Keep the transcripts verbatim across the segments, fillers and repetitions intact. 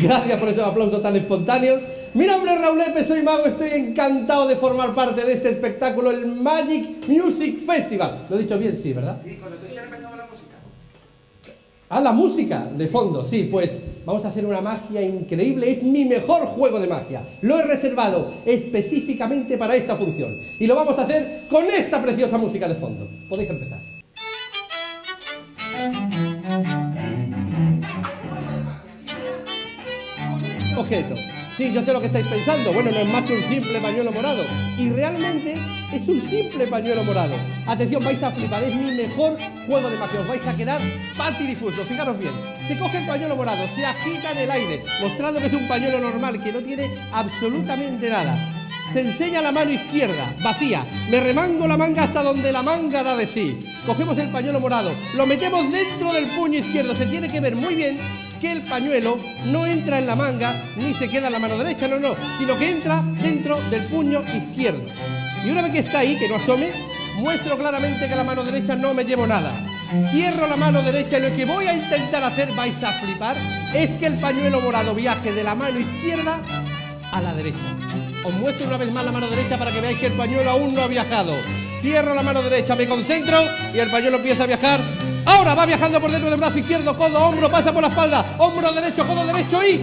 Gracias por esos aplausos tan espontáneos. Mi nombre es Raúl Lepe, soy mago, estoy encantado de formar parte de este espectáculo, el Magic Music Festival. Lo he dicho bien, sí, ¿verdad? Sí, cuando estoy ya empezando la música. Ah, la música, de fondo, sí, pues vamos a hacer una magia increíble, es mi mejor juego de magia. Lo he reservado específicamente para esta función y lo vamos a hacer con esta preciosa música de fondo. Podéis empezar. Objeto. Sí, yo sé lo que estáis pensando. Bueno, no es más que un simple pañuelo morado. Y realmente es un simple pañuelo morado. Atención, vais a flipar. Es mi mejor juego de magia. Os vais a quedar patidifusos. Fijaros bien. Se coge el pañuelo morado, se agita en el aire, mostrando que es un pañuelo normal, que no tiene absolutamente nada. Se enseña la mano izquierda, vacía. Me remango la manga hasta donde la manga da de sí. Cogemos el pañuelo morado, lo metemos dentro del puño izquierdo. Se tiene que ver muy bien que el pañuelo no entra en la manga ni se queda en la mano derecha, no, no, sino que entra dentro del puño izquierdo. Y una vez que está ahí, que no asome, muestro claramente que la mano derecha no me llevo nada. Cierro la mano derecha y lo que voy a intentar hacer, vais a flipar, es que el pañuelo morado viaje de la mano izquierda a la derecha. Os muestro una vez más la mano derecha para que veáis que el pañuelo aún no ha viajado. Cierro la mano derecha, me concentro y el pañuelo empieza a viajar. Ahora va viajando por dentro del brazo izquierdo, codo, hombro, pasa por la espalda, hombro derecho, codo derecho y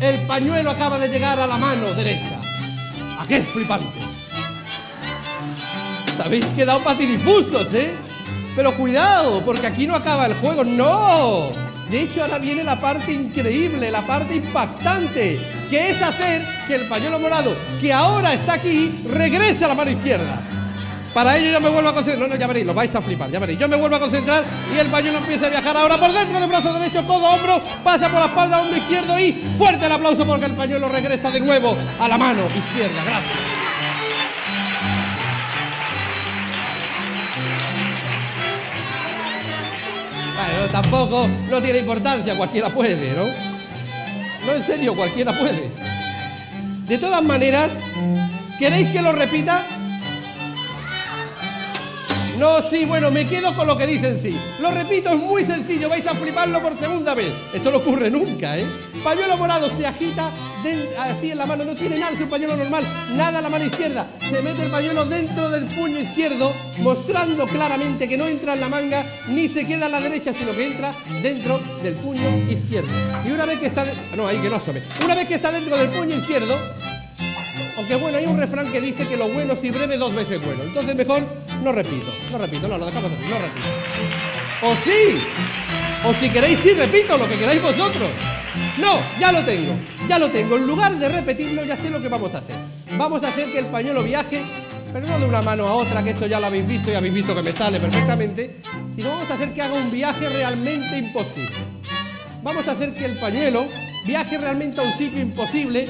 el pañuelo acaba de llegar a la mano derecha. ¿A qué es flipante? Habéis quedado patidifusos, ¿eh? Pero cuidado, porque aquí no acaba el juego, ¡no! De hecho, ahora viene la parte increíble, la parte impactante, que es hacer que el pañuelo morado, que ahora está aquí, regrese a la mano izquierda. Para ello yo me vuelvo a concentrar, no, no, ya veréis, lo vais a flipar, ya veréis. Yo me vuelvo a concentrar y el pañuelo empieza a viajar ahora por dentro del brazo derecho, codo, hombro, pasa por la espalda, hombro izquierdo y fuerte el aplauso porque el pañuelo regresa de nuevo a la mano izquierda. Gracias. Vale, no, tampoco, no tiene importancia, cualquiera puede, ¿no? No, en serio, cualquiera puede. De todas maneras, ¿queréis que lo repita? No, sí, bueno, me quedo con lo que dicen, sí. Lo repito, es muy sencillo, vais a fliparlo por segunda vez. Esto no ocurre nunca, ¿eh? Pañuelo morado se agita de, así en la mano, no tiene nada, es un pañuelo normal, nada en la mano izquierda. Se mete el pañuelo dentro del puño izquierdo, mostrando claramente que no entra en la manga, ni se queda en la derecha, sino que entra dentro del puño izquierdo. Y una vez que está... De, no, ahí que no asome. Una vez que está dentro del puño izquierdo... Aunque bueno, hay un refrán que dice que lo bueno si breve dos veces bueno. Entonces mejor no repito, no repito, no, lo dejamos así, no repito. O sí, o si queréis sí repito lo que queráis vosotros. No, ya lo tengo, ya lo tengo. En lugar de repetirlo ya sé lo que vamos a hacer. Vamos a hacer que el pañuelo viaje, pero no de una mano a otra, que eso ya lo habéis visto y habéis visto que me sale perfectamente, sino vamos a hacer que haga un viaje realmente imposible. Vamos a hacer que el pañuelo viaje realmente a un sitio imposible,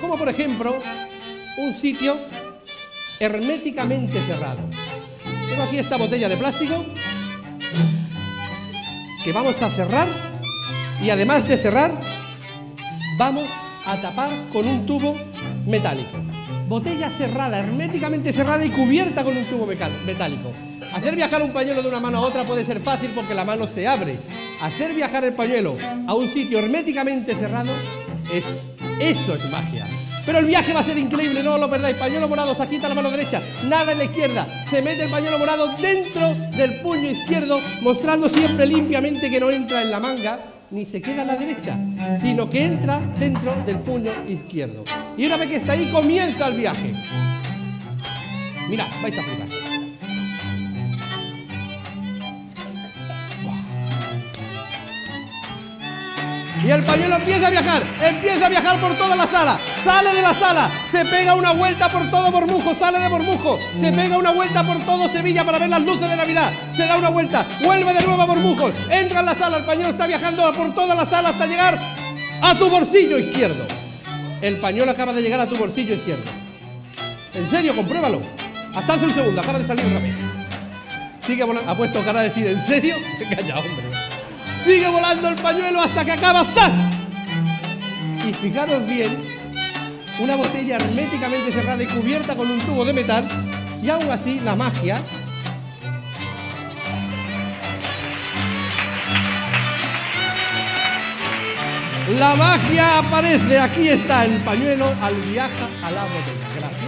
como por ejemplo... un sitio herméticamente cerrado. Tengo aquí esta botella de plástico que vamos a cerrar y además de cerrar vamos a tapar con un tubo metálico. Botella cerrada, herméticamente cerrada y cubierta con un tubo metálico. Hacer viajar un pañuelo de una mano a otra puede ser fácil porque la mano se abre. Hacer viajar el pañuelo a un sitio herméticamente cerrado es, eso es magia. Pero el viaje va a ser increíble, no lo perdáis. Pañuelo morado, se quita la mano derecha, nada en la izquierda. Se mete el pañuelo morado dentro del puño izquierdo, mostrando siempre limpiamente que no entra en la manga, ni se queda en la derecha, sino que entra dentro del puño izquierdo. Y una vez que está ahí, comienza el viaje. Mirad, vais a flipar. Y el pañuelo empieza a viajar, empieza a viajar por toda la sala, sale de la sala, se pega una vuelta por todo Bormujo, sale de Bormujo, se pega una vuelta por todo Sevilla para ver las luces de Navidad, se da una vuelta, vuelve de nuevo a Bormujo, entra en la sala, el pañuelo está viajando por toda la sala hasta llegar a tu bolsillo izquierdo. El pañuelo acaba de llegar a tu bolsillo izquierdo. En serio, compruébalo. Hasta hace un segundo, acaba de salir otra vez. Sigue volando, ha puesto cara a decir, ¿en serio? Calla, hombre. Sigue volando el pañuelo hasta que acaba ¡zas! Y fijaros bien, una botella herméticamente cerrada y cubierta con un tubo de metal, y aún así la magia La magia aparece, aquí está el pañuelo al viaje a la botella. Gracias.